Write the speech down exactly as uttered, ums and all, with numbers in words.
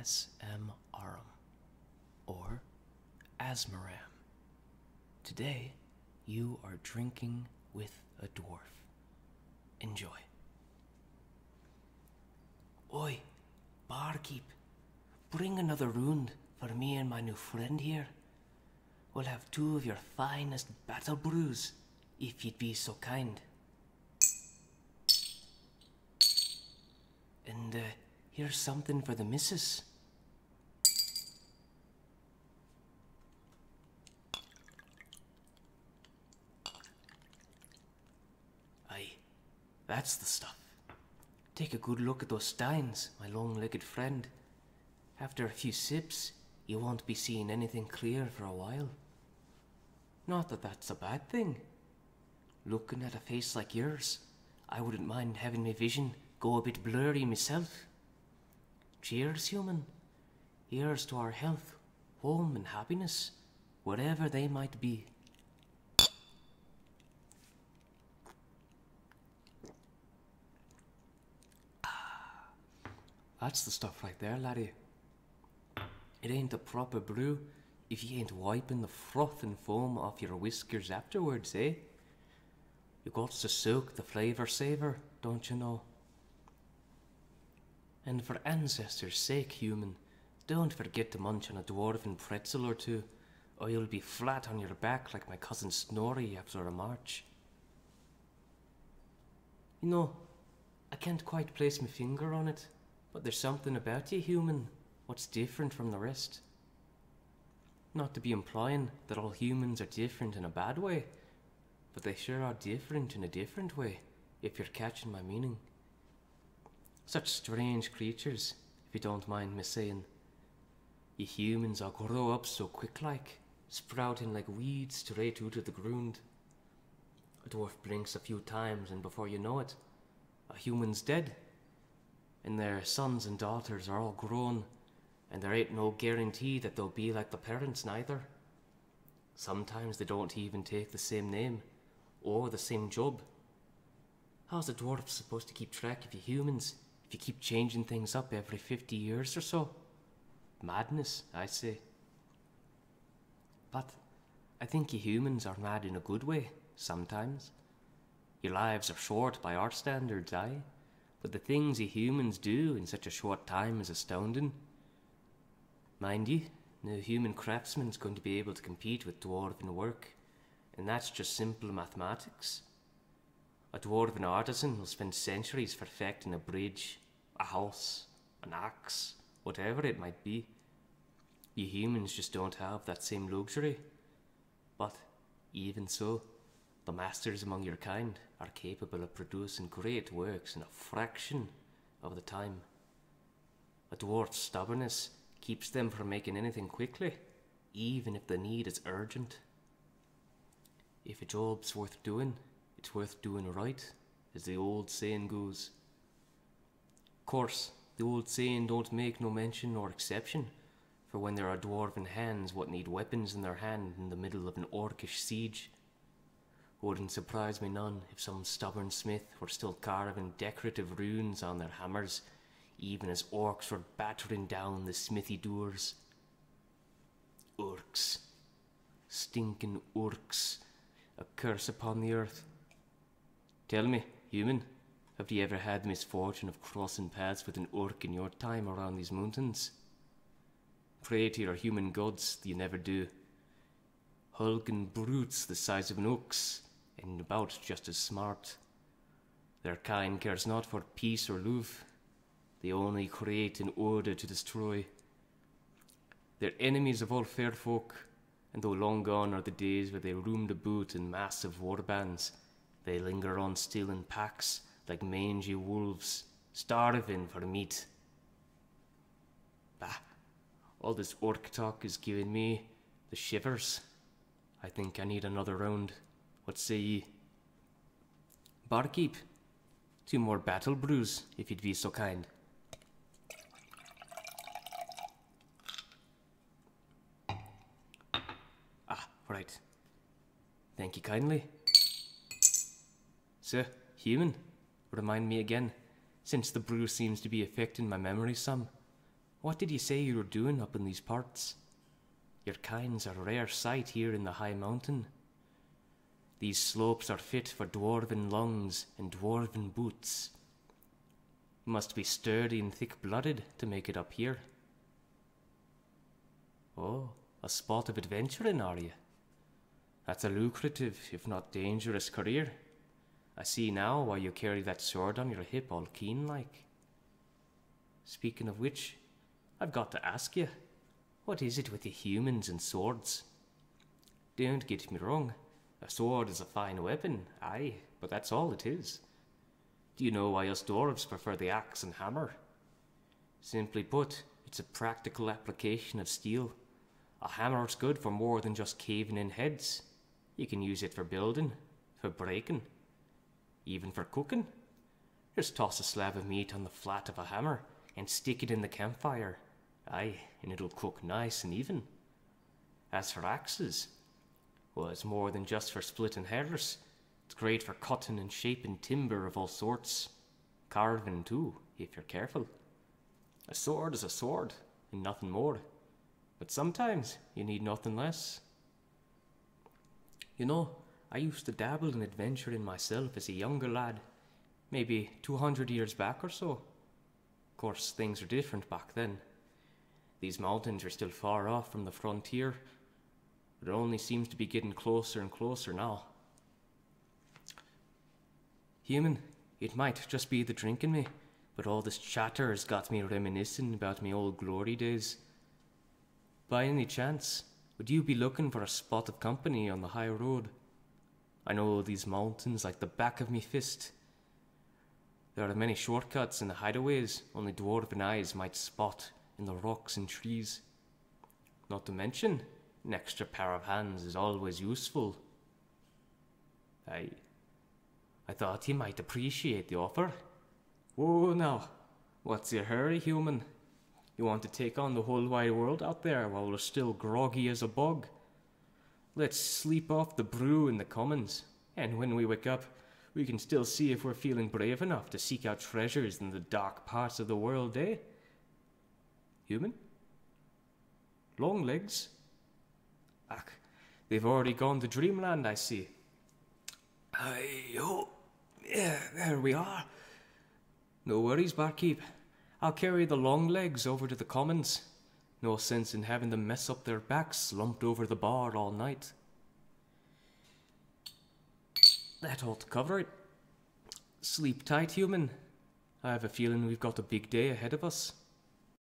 S M Arum, or Asmaram. Today, you are drinking with a dwarf. Enjoy. Oi, barkeep, bring another round for me and my new friend here. We'll have two of your finest battle brews, if you'd be so kind. And, uh, here's something for the missus. Aye, that's the stuff. Take a good look at those steins, my long-legged friend. After a few sips, you won't be seeing anything clear for a while. Not that that's a bad thing. Looking at a face like yours, I wouldn't mind having my vision go a bit blurry myself. Cheers, human. Here's to our health, home, and happiness, whatever they might be. Ah, that's the stuff right there, laddie. It ain't a proper brew if you ain't wiping the froth and foam off your whiskers afterwards, eh? You got to soak the flavor savor, don't you know? And for ancestors' sake, human, don't forget to munch on a dwarven pretzel or two, or you'll be flat on your back like my cousin Snorri after a march. You know, I can't quite place my finger on it, but there's something about you, human. What's different from the rest? Not to be implying that all humans are different in a bad way, but they sure are different in a different way, if you're catching my meaning. Such strange creatures, if you don't mind me saying. You humans all grow up so quick-like, sprouting like weeds straight out of the ground. A dwarf blinks a few times and before you know it, a human's dead, and their sons and daughters are all grown. And there ain't no guarantee that they'll be like the parents, neither. Sometimes they don't even take the same name, or the same job. How's a dwarf supposed to keep track of you humans, if you keep changing things up every fifty years or so? Madness, I say. But I think you humans are mad in a good way, sometimes. Your lives are short by our standards, aye? But the things you humans do in such a short time is astounding. Mind you, no human craftsman's going to be able to compete with dwarven work, and that's just simple mathematics. A dwarven artisan will spend centuries perfecting a bridge, a house, an axe, whatever it might be. You humans just don't have that same luxury. But, even so, the masters among your kind are capable of producing great works in a fraction of the time. A dwarf's stubbornness keeps them from making anything quickly, even if the need is urgent. If a job's worth doing, it's worth doing right, as the old saying goes. Of course, the old saying don't make no mention nor exception, for when there are dwarven hands what need weapons in their hand in the middle of an orcish siege. Wouldn't surprise me none if some stubborn smith were still carving decorative runes on their hammers, even as orcs were battering down the smithy doors. Orcs. Stinking orcs. A curse upon the earth. Tell me, human, have you ever had the misfortune of crossing paths with an orc in your time around these mountains? Pray to your human gods that you never do. Hulking brutes the size of an ox, and about just as smart. Their kind cares not for peace or love. They only create in order to destroy. They're enemies of all fair folk, and though long gone are the days where they roamed about in massive war bands, they linger on still in packs like mangy wolves, starving for meat. Bah, all this orc talk is giving me the shivers. I think I need another round. What say ye? Barkeep, two more battle brews, if you'd be so kind. Right. Thank you kindly. Sir, human, remind me again, since the brew seems to be affecting my memory some. What did you say you were doing up in these parts? Your kind's a rare sight here in the high mountain. These slopes are fit for dwarven lungs and dwarven boots. Must be sturdy and thick-blooded to make it up here. Oh, a spot of adventuring, are you? That's a lucrative, if not dangerous, career. I see now why you carry that sword on your hip all keen-like. Speaking of which, I've got to ask you, what is it with the humans and swords? Don't get me wrong, a sword is a fine weapon, aye, but that's all it is. Do you know why us dwarves prefer the axe and hammer? Simply put, it's a practical application of steel. A hammer's good for more than just caving in heads. You can use it for building, for breaking, even for cooking. Just toss a slab of meat on the flat of a hammer and stick it in the campfire. Aye, and it'll cook nice and even. As for axes, well, it's more than just for splitting hairs. It's great for cutting and shaping timber of all sorts. Carving too, if you're careful. A sword is a sword, and nothing more. But sometimes you need nothing less. You know, I used to dabble in adventuring myself as a younger lad, maybe two hundred years back or so. Of course, things were different back then. These mountains are still far off from the frontier, but it only seems to be getting closer and closer now. Human, it might just be the drink in me, but all this chatter has got me reminiscing about me old glory days. By any chance, would you be looking for a spot of company on the high road? I know these mountains like the back of me fist. There are many shortcuts in the hideaways only dwarven eyes might spot in the rocks and trees. Not to mention, an extra pair of hands is always useful. I... I thought he might appreciate the offer. Whoa now, what's your hurry, human? You want to take on the whole wide world out there while we're still groggy as a bog? Let's sleep off the brew in the commons, and when we wake up, we can still see if we're feeling brave enough to seek out treasures in the dark parts of the world, eh? Human? Longlegs? Ach, they've already gone to dreamland, I see. Hi-ho! Yeah, there we are. No worries, barkeep. I'll carry the long legs over to the commons. No sense in having them mess up their backs slumped over the bar all night. That ought to cover it. Sleep tight, human. I have a feeling we've got a big day ahead of us.